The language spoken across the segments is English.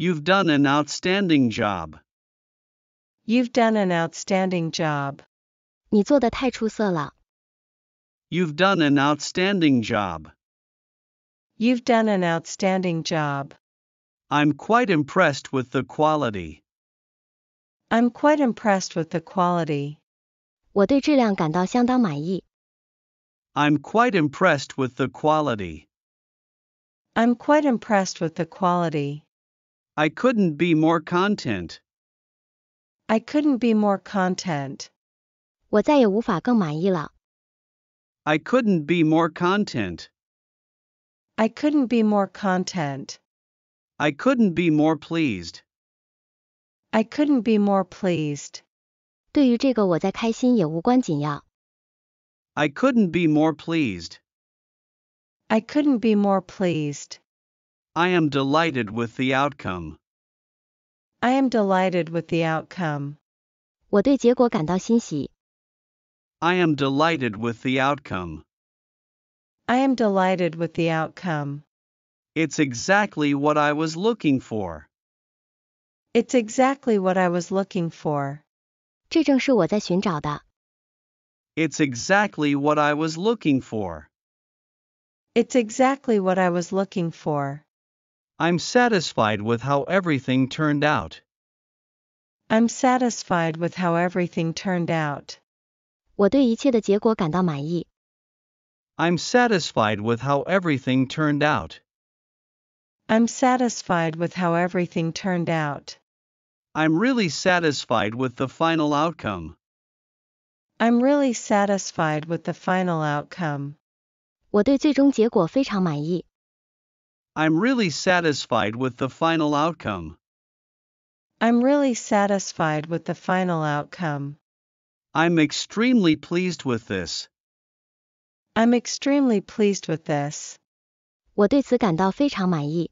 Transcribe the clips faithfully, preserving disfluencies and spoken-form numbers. You've done an outstanding job. You've done an outstanding job. 你做得太出色了. You've done an outstanding job. You've done an outstanding job. I'm quite impressed with the quality. I'm quite impressed with the quality. 我对质量感到相当满意. I'm quite impressed with the quality. I'm quite impressed with the quality. I couldn't be more content. I couldn't be more content. 我再也无法更满意了. I couldn't be more content. I couldn't be more content. I couldn't be more pleased. I couldn't be more pleased. 对于这个我再开心也无关紧要. I couldn't be more pleased. I couldn't be more pleased. I am delighted with the outcome. I am delighted with the outcome. 我对结果感到欣喜. I am delighted with the outcome. I am delighted with the outcome. It's exactly what I was looking for. It's exactly what I was looking for. 这正是我在寻找的. It's exactly what I was looking for. It's exactly what I was looking for. I'm satisfied with how everything turned out. I'm satisfied with how everything turned out. 我对一切的结果感到满意. I'm satisfied with how everything turned out. I'm satisfied with how everything turned out. I'm really satisfied with the final outcome. I'm really satisfied with the final outcome. 我对最终结果非常满意. I'm really satisfied with the final outcome. I'm really satisfied with the final outcome. I'm extremely pleased with this. I'm extremely pleased with this. 我对此感到非常满意.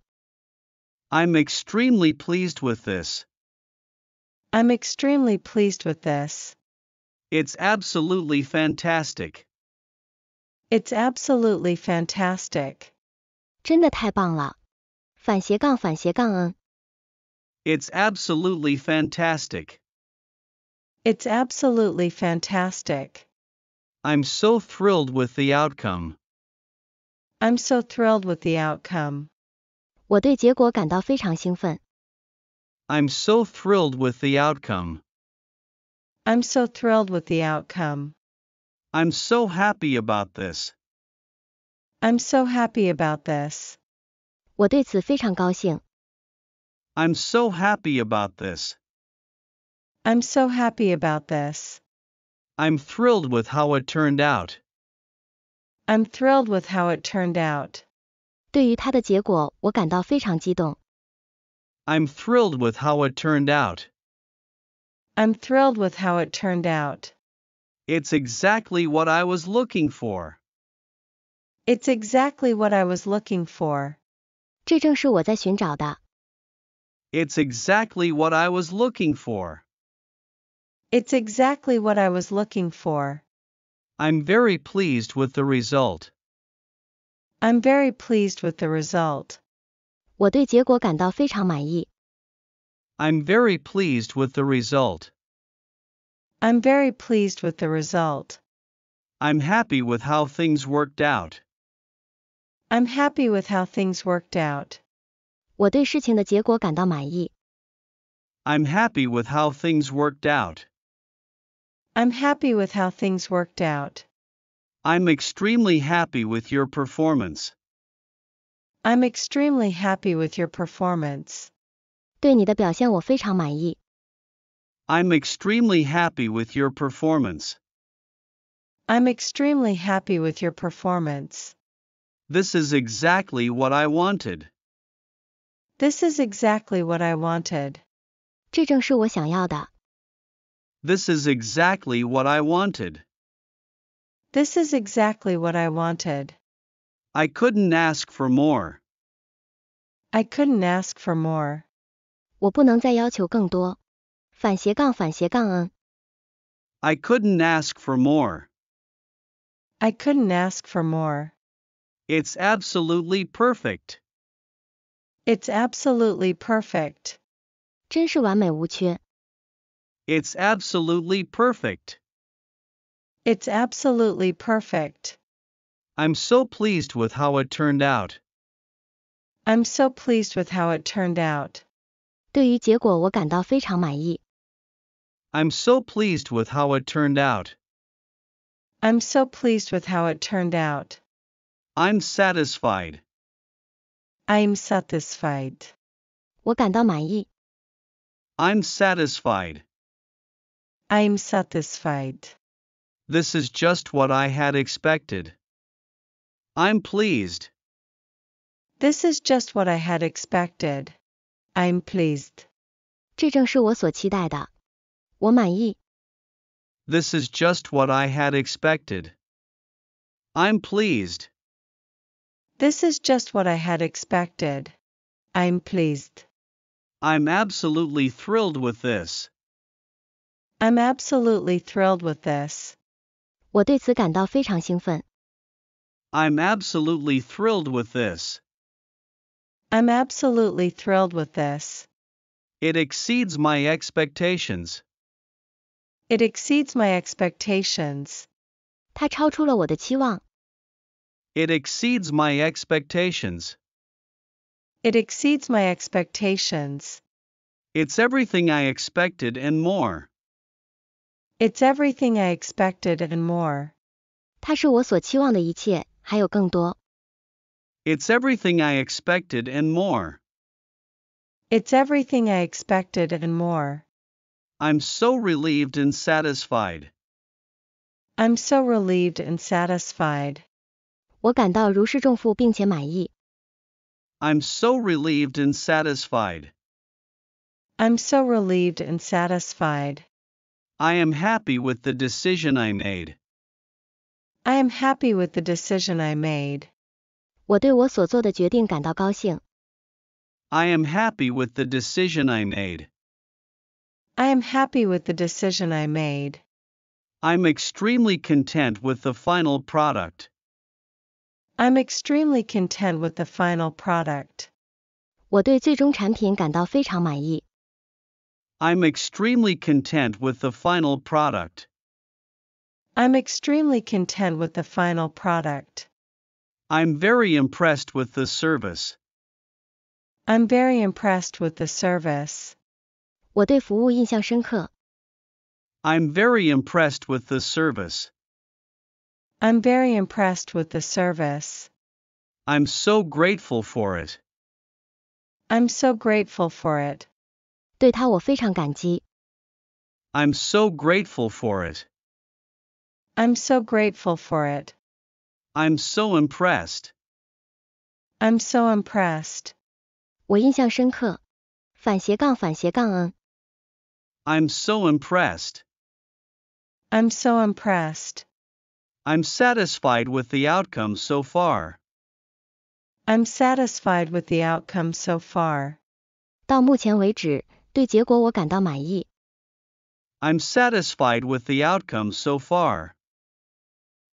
I'm extremely pleased with this. I'm extremely pleased with this. It's absolutely fantastic. It's absolutely fantastic. 真的太棒了。反斜杠反斜杠嗯。It's absolutely fantastic. It's absolutely fantastic. I'm so thrilled with the outcome. I'm so thrilled with the outcome. 我对结果感到非常兴奋。 I'm so thrilled with the outcome. I'm so thrilled with the outcome. I'm so happy about this. I'm so happy about this. 我对此非常高兴。 I'm so happy about this. I'm so happy about this. I'm thrilled with how it turned out. I'm thrilled with how it turned out. 对于它的结果，我感到非常激动。 I'm thrilled with how it turned out. I'm thrilled with how it turned out. It's exactly what I was looking for. It's exactly what I was looking for. 这正是我在寻找的。 It's exactly what I was looking for. It's exactly what I was looking for. I'm very pleased with the result. I'm very pleased with the result. 我对结果感到非常满意。 I'm very pleased with the result. I'm very pleased with the result. I'm happy with how things worked out. I'm happy with how things worked out. 我对事情的结果感到满意。 I'm happy with how things worked out. I'm happy with how things worked out. I'm extremely happy with your performance. I'm extremely happy with your performance. 对你的表现我非常满意。 I'm extremely happy with your performance. I'm extremely happy with your performance. This is exactly what I wanted. This is exactly what I wanted. 这正是我想要的。 This is exactly what I wanted. This is exactly what I wanted. I couldn't ask for more. I couldn't ask for more. 我不能再要求更多。反斜杠反斜杠嗯。 I couldn't ask for more. I couldn't ask for more. It's absolutely perfect. It's absolutely perfect. 真是完美无缺。It's absolutely perfect. It's absolutely perfect. I'm so pleased with how it turned out. I'm so pleased with how it turned out. 对于结果我感到非常满意。I'm so pleased with how it turned out. I'm so pleased with how it turned out. I'm satisfied. I'm satisfied. 我感到满意。I'm satisfied. I'm satisfied. This is just what I had expected. I'm pleased. This is just what I had expected. I'm pleased. 这正是我所期待的。我满意。This is just what I had expected. I'm pleased. This is just what I had expected. I'm pleased. I'm absolutely thrilled with this. I'm absolutely thrilled with this. 我对此感到非常兴奋。I'm absolutely thrilled with this. I'm absolutely thrilled with this. It exceeds my expectations. It exceeds my expectations. 它超出了我的期望。It exceeds my expectations. It exceeds my expectations. It's everything I expected and more. It's everything I expected and more. 它是我所期望的一切，还有更多。It's everything I expected and more. It's everything I expected and more. I'm so relieved and satisfied. I'm so relieved and satisfied. 我感到如释重负并且满意。I'm so relieved and satisfied. I'm so relieved and satisfied. I am happy with the decision I made. I am happy with the decision I made. 我对我所做的决定感到高兴。I am happy with the decision I made. I am happy with the decision I made. I'm extremely content with the final product. I'm extremely content with the final product. 我对最终产品感到非常满意。I'm extremely content with the final product. I'm extremely content with the final product. I'm very impressed with the service. I'm very impressed with the service. 我对服务印象深刻。I'm very impressed with the service. I'm very impressed with the service. I'm so grateful for it. I'm so grateful for it. 对它我非常感激。I'm so grateful for it. I'm so grateful for it. I'm so impressed. I'm so impressed. 我印象深刻。反斜杠反斜杠嗯。I'm so impressed. I'm so impressed. I'm satisfied with the outcome so far. I'm satisfied with the outcome so far. 到目前为止，对结果我感到满意。I'm satisfied with the outcome so far.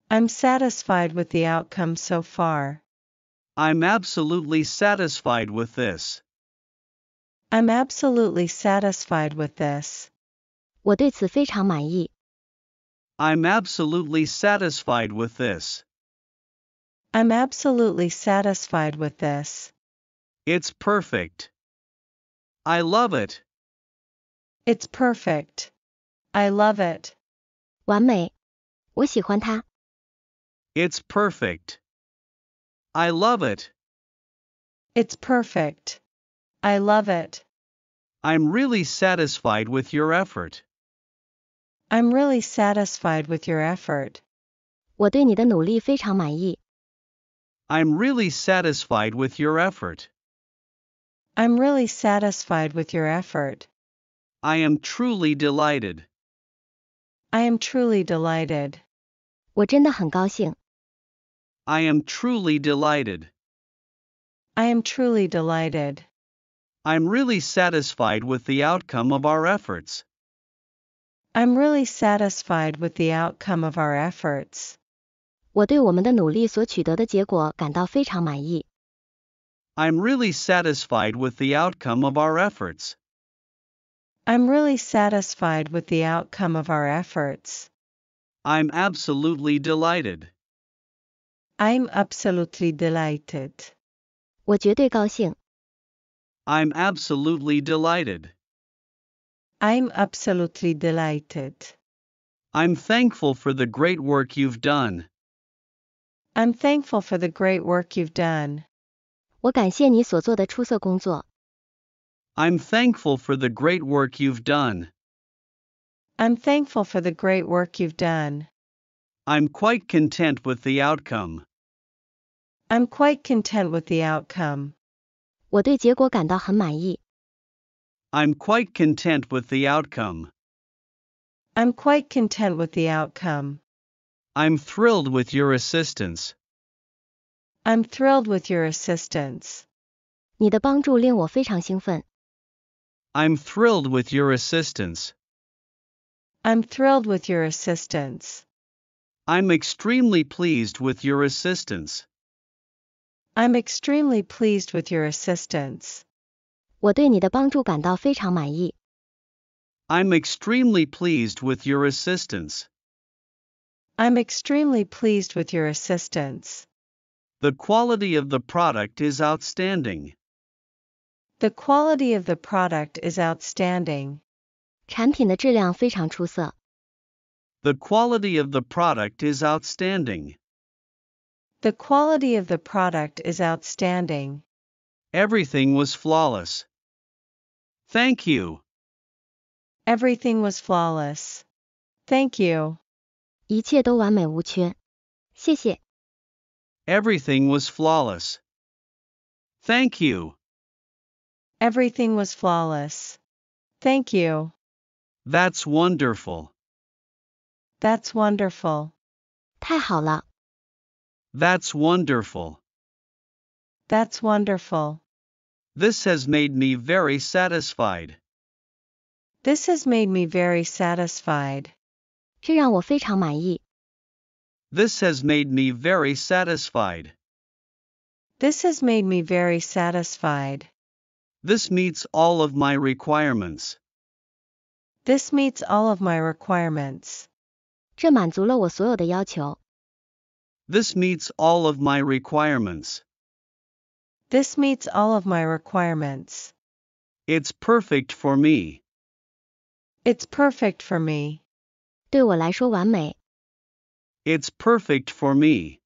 I'm satisfied with the outcome so far. I'm absolutely satisfied with this. I'm absolutely satisfied with this. 我对此非常满意。I'm absolutely satisfied with this. I'm absolutely satisfied with this. It's perfect. I love it. It's perfect. I love it. 完美，我喜欢它。It's perfect. I love it. It's perfect. I love it. I'm really satisfied with your effort. I'm really satisfied with your effort. 我对你的努力非常满意。I'm really satisfied with your effort. I'm really satisfied with your effort. I am truly delighted. I am truly delighted. 我真的很高兴。I am truly delighted. I am truly delighted. I'm really satisfied with the outcome of our efforts. I'm really satisfied with the outcome of our efforts. 我对我们的努力所取得的结果感到非常满意。I'm really satisfied with the outcome of our efforts. I'm really satisfied with the outcome of our efforts. I'm absolutely delighted. I'm absolutely delighted. 我绝对高兴。 I'm absolutely delighted. I'm absolutely delighted. I'm thankful for the great work you've done. I'm thankful for the great work you've done. 我感谢你所做的出色工作。 I'm thankful for the great work you've done. I'm thankful for the great work you've done. I'm quite content with the outcome. I'm quite content with the outcome. 我对结果感到很满意。 I'm quite content with the outcome. I'm quite content with the outcome. I'm thrilled with your assistance. I'm thrilled with your assistance. 你的帮助令我非常兴奋。 I'm thrilled with your assistance. I'm thrilled with your assistance. I'm extremely pleased with your assistance. I'm extremely pleased with your assistance. 我对你的帮助感到非常满意。 I'm extremely pleased with your assistance. I'm extremely pleased with your assistance. The quality of the product is outstanding. The quality of the product is outstanding. 产品的质量非常出色。 The quality of the product is outstanding. The quality of the product is outstanding. Everything was flawless. Thank you. Everything was flawless. Thank you. 一切都完美无缺。谢谢。 Everything was flawless. Thank you. Everything was flawless. Thank you. That's wonderful. That's wonderful. 太好了。 That's wonderful. That's wonderful. This has made me very satisfied. This has made me very satisfied. 这让我非常满意。 This has made me very satisfied. This has made me very satisfied. This meets all of my requirements. This meets all of my requirements. 这满足了我所有的要求。 This meets all of my requirements. This meets all of my requirements. It's perfect for me. It's perfect for me. 对我来说完美。 It's perfect for me.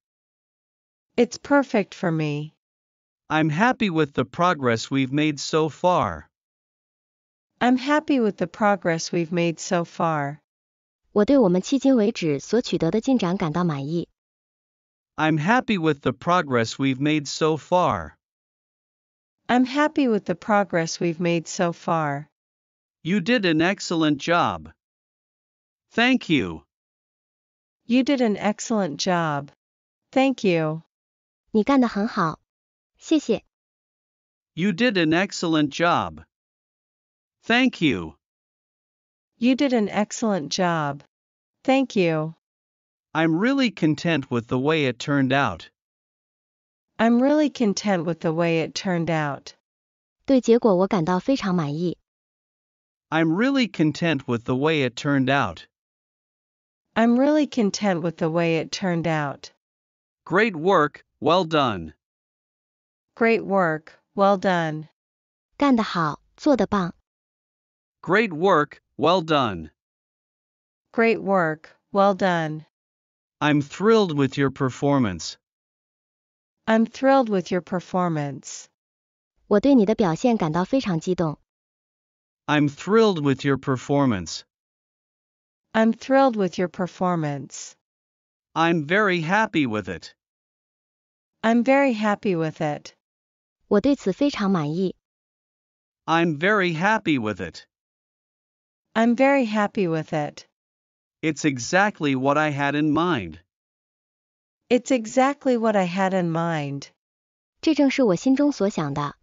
It's perfect for me. I'm happy with the progress we've made so far. I'm happy with the progress we've made so far. 我对我们迄今为止所取得的进展感到满意。 I'm happy with the progress we've made so far. I'm happy with the progress we've made so far. You did an excellent job. Thank you. You did an excellent job. Thank you. 你干得很好。谢谢。 You did an excellent job. Thank you. You did an excellent job. Thank you. I'm really content with the way it turned out. I'm really content with the way it turned out. 对结果我感到非常满意。 I'm really content with the way it turned out. I'm really content with the way it turned out. Great work, well done. Great work, well done. 干得好，做得棒。 Great work, well done. Great work, well done. I'm thrilled with your performance. I'm thrilled with your performance. 我对你的表现感到非常激动。 I'm thrilled with your performance. I'm thrilled with your performance. I'm very happy with it. I'm very happy with it. 我对此非常满意。 I'm very happy with it. I'm very happy with it. It's exactly what I had in mind. It's exactly what I had in mind. 这正是我心中所想的。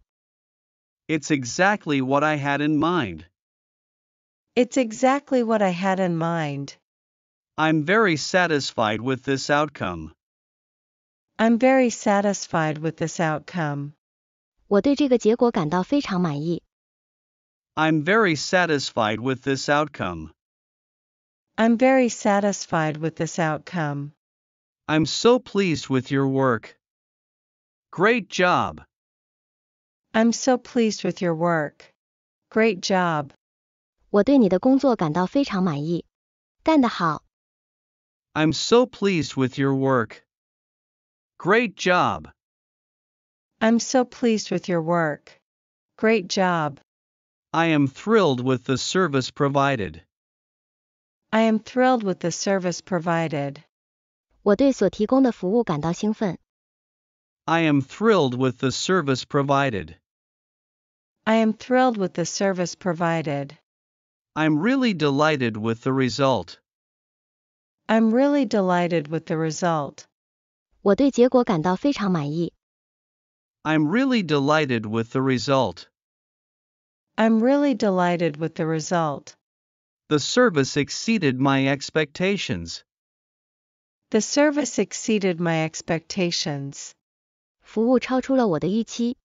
It's exactly what I had in mind. It's exactly what I had in mind. I'm very satisfied with this outcome. I'm very satisfied with this outcome. 我对这个结果感到非常满意。I'm very satisfied with this outcome. I'm very satisfied with this outcome. I'm so pleased with your work. Great job. I'm so pleased with your work. Great job. 我对你的工作感到非常满意。干得好。I'm so pleased with your work. Great job. I'm so pleased with your work. Great job. I am thrilled with the service provided. I am thrilled with the service provided. 我对所提供的服务感到兴奋。I am thrilled with the service provided. I am thrilled with the service provided. I'm really delighted with the result. I'm really delighted with the result. 我对结果感到非常满意。I'm really delighted with the result. I'm really delighted with the result. The service exceeded my expectations. The service exceeded my expectations. 服务超出了我的预期。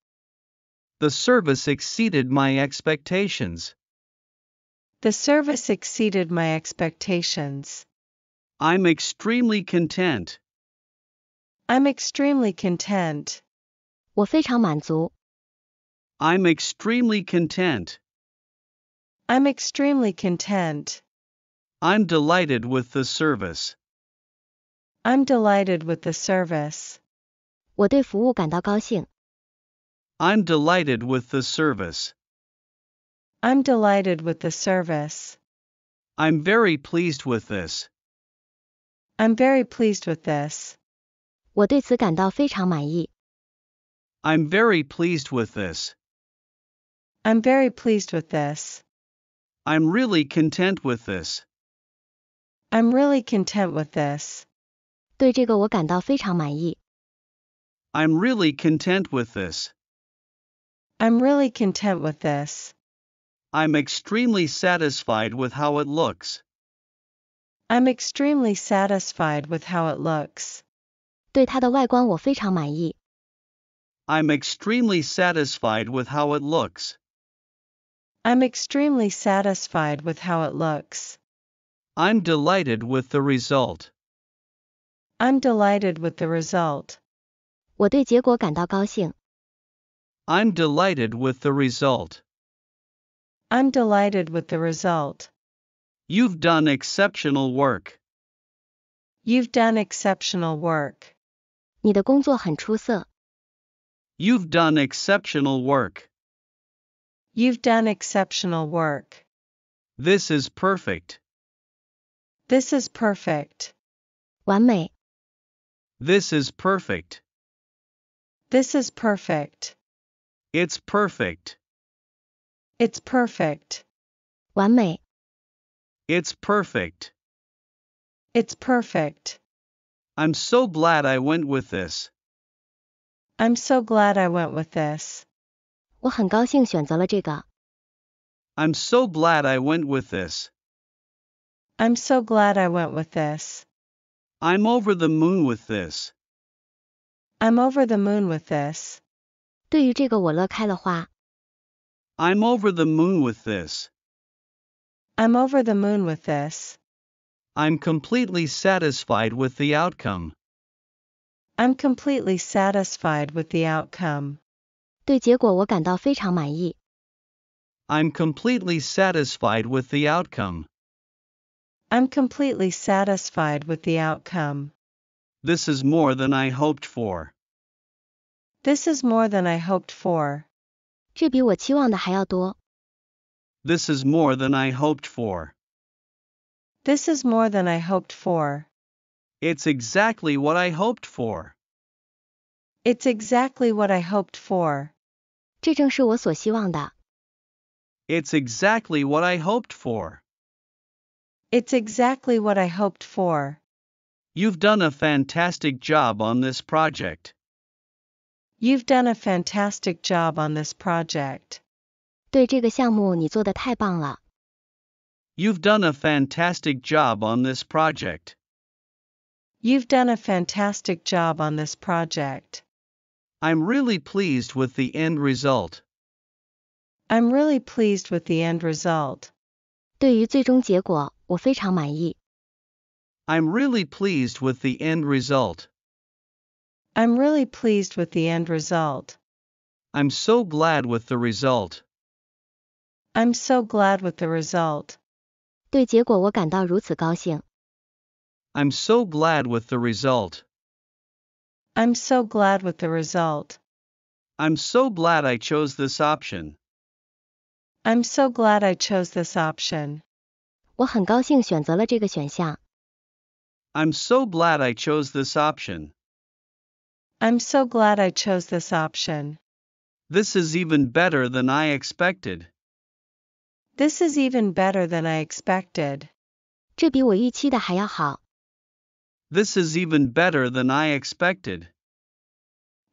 The service exceeded my expectations. The service exceeded my expectations. I'm extremely content. I'm extremely content. 我非常满足。I'm extremely content. I'm extremely content. I'm delighted with the service. I'm delighted with the service. 我对服务感到高兴。I'm delighted with the service. I'm delighted with the service. I'm very pleased with this. I'm very pleased with this. 我对此感到非常满意。I'm very pleased with this. I'm very pleased with this. I'm really content with this. I'm really content with this. 对这个我感到非常满意。I'm really content with this. I'm really content with this. I'm extremely satisfied with how it looks. I'm extremely satisfied with how it looks. 对它的外观我非常满意。I'm extremely satisfied with how it looks. I'm extremely satisfied with how it looks. I'm delighted with the result. I'm delighted with the result. 我对结果感到高兴。I'm delighted with the result. I'm delighted with the result. You've done exceptional work. You've done exceptional work. 你的工作很出色。You've done exceptional work. You've done exceptional work. This is perfect. This is perfect. 完美。This is perfect. This is perfect. It's perfect. It's perfect. 完美。It's perfect. It's perfect. I'm so glad I went with this. I'm so glad I went with this. 我很高兴选择了这个。I'm so glad I went with this. I'm so glad I went with this. I'm over the moon with this. I'm over the moon with this. 对于这个我乐开了花。I'm over the moon with this. I'm over the moon with this. I'm completely satisfied with the outcome. I'm completely satisfied with the outcome. 对结果我感到非常满意。I'm completely satisfied with the outcome. I'm completely satisfied with the outcome. This is more than I hoped for. This is more than I hoped for. 这比我期望的还要多。This is more than I hoped for. This is more than I hoped for. It's exactly what I hoped for. It's exactly what I hoped for. 这正是我所希望的。It's exactly what I hoped for. It's exactly what I hoped for. You've done a fantastic job on this project. You've done a fantastic job on this project. 对这个项目你做得太棒了。You've done a fantastic job on this project. You've done a fantastic job on this project. I'm really pleased with the end result. I'm really pleased with the end result. 对于最终结果，我非常满意。I'm really pleased with the end result. I'm really pleased with the end result. I'm so glad with the result. I'm so glad with the result. 对结果我感到如此高兴。I'm so glad with the result. I'm so glad with the result. I'm so glad I chose this option. I'm so glad I chose this option. 我很高兴选择了这个选项。I'm so glad I chose this option. I'm so glad I chose this option. This is even better than I expected. This is even better than I expected. 这比我预期的还要好。This is even better than I expected.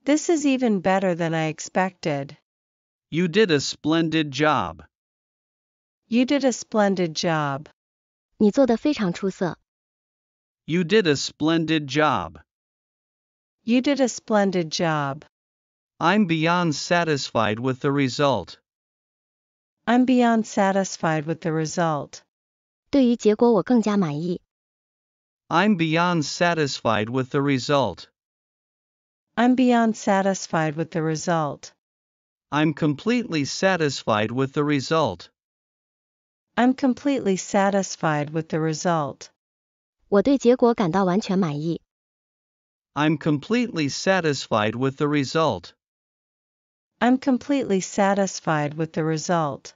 This is even better than I expected. You did a splendid job. You did a splendid job. 你做得非常出色。You did a splendid job. You did a splendid job. I'm beyond satisfied with the result. I'm beyond satisfied with the result. 对于结果我更加满意。I'm beyond satisfied with the result. I'm beyond satisfied with the result. I'm completely satisfied with the result. I'm completely satisfied with the result. 我对结果感到完全满意。I'm completely satisfied with the result. I'm completely satisfied with the result.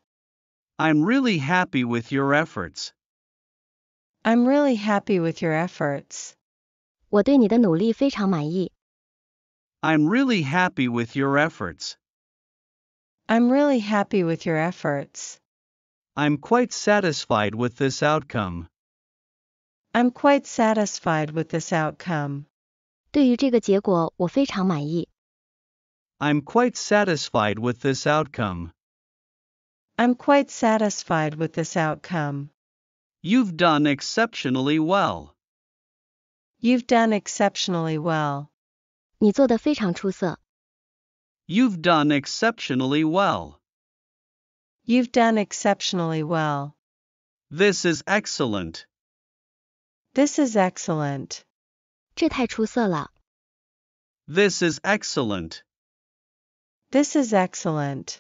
I'm really happy with your efforts. I'm really happy with your efforts. 我对你的努力非常满意。I'm really happy with your efforts. I'm really happy with your efforts. I'm quite satisfied with this outcome. I'm quite satisfied with this outcome. 对于这个结果，我非常满意。I'm quite satisfied with this outcome. I'm quite satisfied with this outcome. You've done exceptionally well. You've done exceptionally well. 你做得非常出色。You've done exceptionally well. You've done exceptionally well. This is excellent. This is excellent. 这太出色了。This is excellent. This is excellent.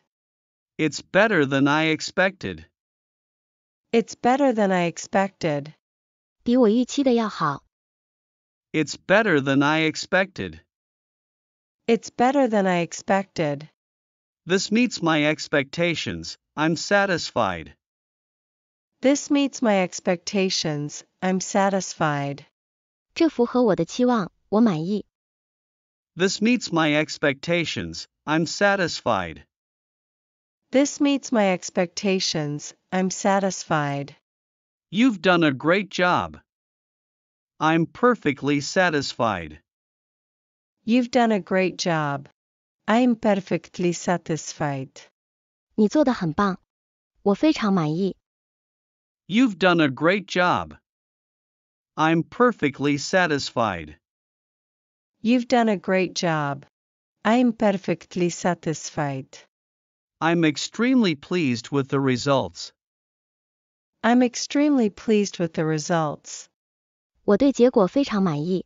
It's better than I expected. It's better than I expected. 比我预期的要好。It's better than I expected. It's better than I expected. This meets my expectations. I'm satisfied. This meets my expectations. I'm satisfied. 这符合我的期望，我满意。This meets my expectations. I'm satisfied. This meets my expectations. I'm satisfied. You've done a great job. I'm perfectly satisfied. You've done a great job. I'm perfectly satisfied. 你做得很棒，我非常满意。You've done a great job. I'm perfectly satisfied. You've done a great job. I'm perfectly satisfied. I'm extremely pleased with the results. I'm extremely pleased with the results. 我对结果非常满意。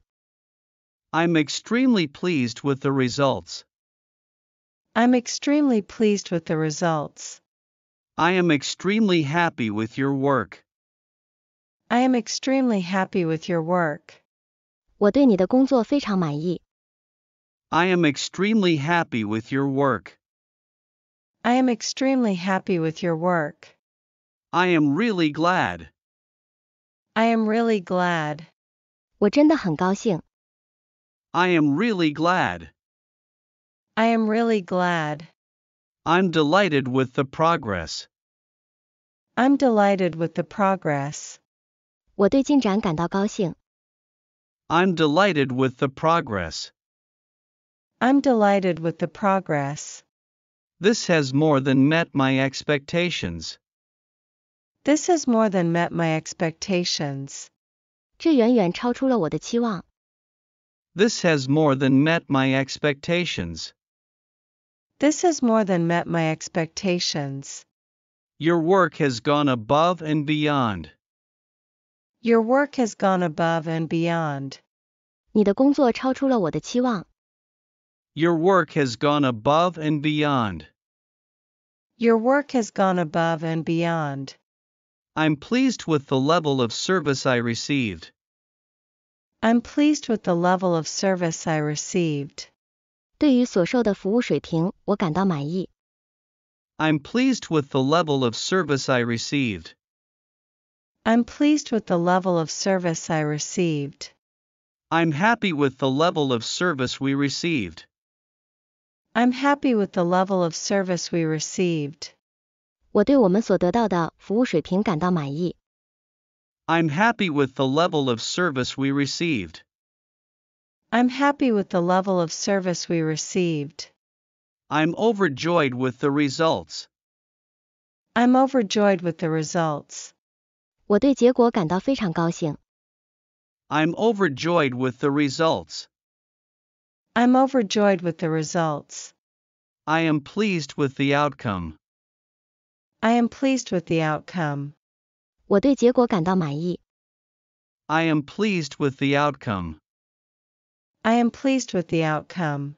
I'm extremely pleased with the results. I'm extremely pleased with the results. I am extremely happy with your work. I am extremely happy with your work. 我对你的工作非常满意。I am extremely happy with your work. I am extremely happy with your work. I am really glad. I am really glad. 我真的很高兴。I am really glad. I am really glad. I'm delighted with the progress. I'm delighted with the progress. 我对进展感到高兴。I'm delighted with the progress. I'm delighted with the progress. This has more than met my expectations. This has more than met my expectations. 这远远超出了我的期望。This has more than met my expectations. This has more than met my expectations. Your work has gone above and beyond. Your work has gone above and beyond. 你的工作超出了我的期望. Your work has gone above and beyond. Your work has gone above and beyond. I'm pleased with the level of service I received. I'm pleased with the level of service I received. 对于所受的服务水平，我感到满意. I'm pleased with the level of service I received. I'm pleased with the level of service I received. I'm happy with the level of service we received. I'm happy with the level of service we received. 我对我们所得到的服务水平感到满意. I'm happy with the level of service we received. I'm happy with the level of service we received. I'm overjoyed with the results. I'm overjoyed with the results. 我对结果感到非常高兴. I'm overjoyed with the results. I'm overjoyed with the results. I am pleased with the outcome. I am pleased with the outcome. 我对结果感到满意. I am pleased with the outcome. I am pleased with the outcome.